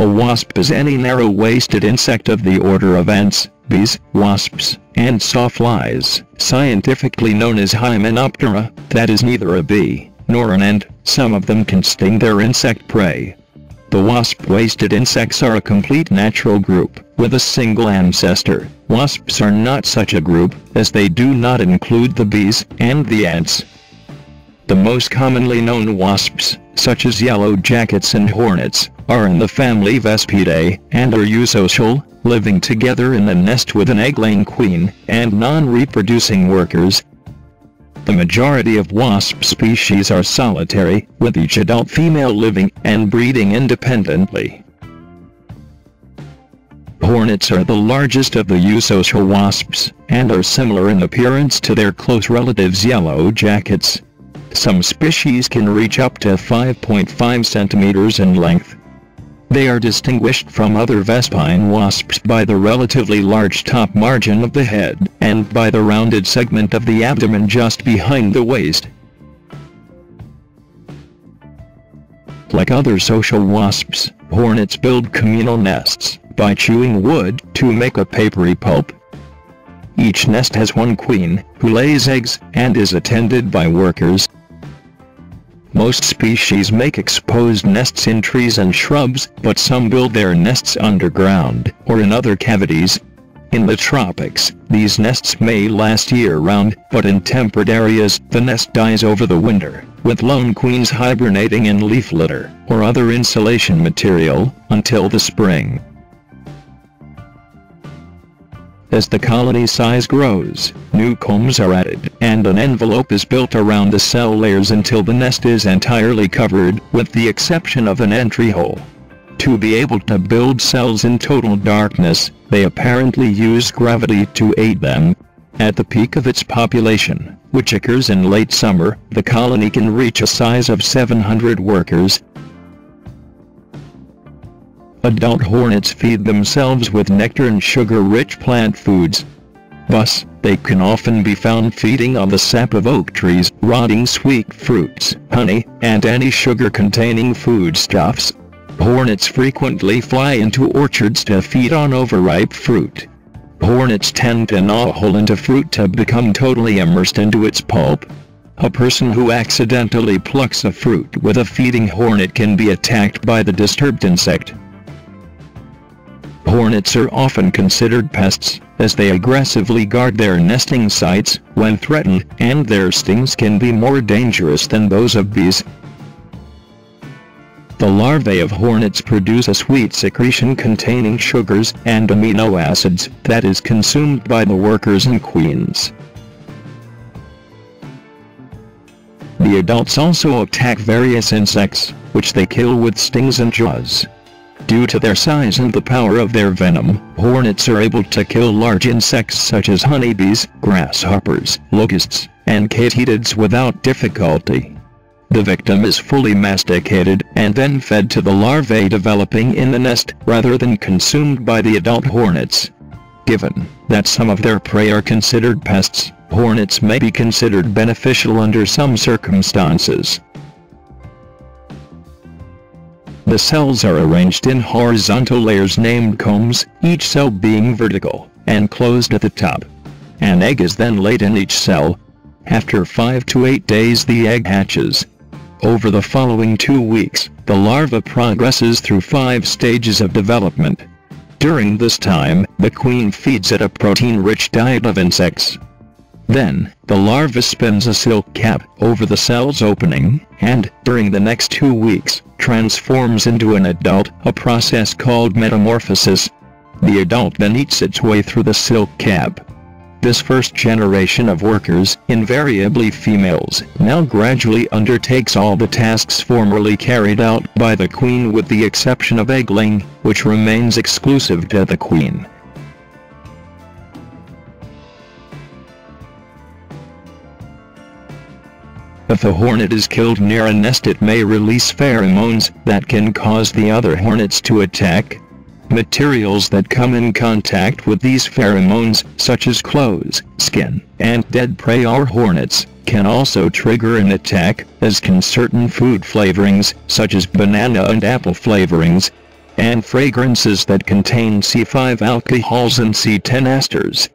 A wasp is any narrow-waisted insect of the order of ants, bees, wasps, and sawflies, scientifically known as Hymenoptera, that is neither a bee nor an ant. Some of them can sting their insect prey. The wasp-waisted insects are a complete natural group, with a single ancestor. Wasps are not such a group, as they do not include the bees and the ants. The most commonly known wasps, such as yellow jackets and hornets, are in the family Vespidae, and are eusocial, living together in a nest with an egg-laying queen, and non-reproducing workers. The majority of wasp species are solitary, with each adult female living and breeding independently. Hornets are the largest of the eusocial wasps, and are similar in appearance to their close relatives yellow jackets. Some species can reach up to 5.5 centimeters in length. They are distinguished from other vespine wasps by the relatively large top margin of the head, and by the rounded segment of the abdomen just behind the waist. Like other social wasps, hornets build communal nests by chewing wood to make a papery pulp. Each nest has one queen, who lays eggs, and is attended by workers. Most species make exposed nests in trees and shrubs, but some build their nests underground, or in other cavities. In the tropics, these nests may last year-round, but in temperate areas, the nest dies over the winter, with lone queens hibernating in leaf litter, or other insulation material, until the spring. As the colony size grows, new combs are added, and an envelope is built around the cell layers until the nest is entirely covered, with the exception of an entry hole. To be able to build cells in total darkness, they apparently use gravity to aid them. At the peak of its population, which occurs in late summer, the colony can reach a size of 700 workers. Adult hornets feed themselves with nectar and sugar-rich plant foods. Thus, they can often be found feeding on the sap of oak trees, rotting sweet fruits, honey, and any sugar-containing foodstuffs. Hornets frequently fly into orchards to feed on overripe fruit. Hornets tend to gnaw a hole into fruit to become totally immersed into its pulp. A person who accidentally plucks a fruit with a feeding hornet can be attacked by the disturbed insect. Hornets are often considered pests, as they aggressively guard their nesting sites when threatened, and their stings can be more dangerous than those of bees. The larvae of hornets produce a sweet secretion containing sugars and amino acids that is consumed by the workers and queens. The adults also attack various insects, which they kill with stings and jaws. Due to their size and the power of their venom, hornets are able to kill large insects such as honeybees, grasshoppers, locusts, and katydids without difficulty. The victim is fully masticated and then fed to the larvae developing in the nest, rather than consumed by the adult hornets. Given that some of their prey are considered pests, hornets may be considered beneficial under some circumstances. The cells are arranged in horizontal layers named combs, each cell being vertical, and closed at the top. An egg is then laid in each cell. After 5 to 8 days the egg hatches. Over the following 2 weeks, the larva progresses through 5 stages of development. During this time, the queen feeds it a protein-rich diet of insects. Then, the larva spins a silk cap over the cell's opening, and, during the next 2 weeks, transforms into an adult, a process called metamorphosis. The adult then eats its way through the silk cap. This first generation of workers, invariably females, now gradually undertakes all the tasks formerly carried out by the queen, with the exception of egg-laying, which remains exclusive to the queen. If a hornet is killed near a nest, it may release pheromones that can cause the other hornets to attack. Materials that come in contact with these pheromones, such as clothes, skin, and dead prey or hornets, can also trigger an attack, as can certain food flavorings, such as banana and apple flavorings. and fragrances that contain C5 alcohols and C10 esters.